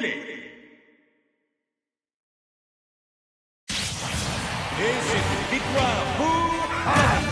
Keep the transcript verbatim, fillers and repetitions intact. Unit. This is Victoire pour Anne.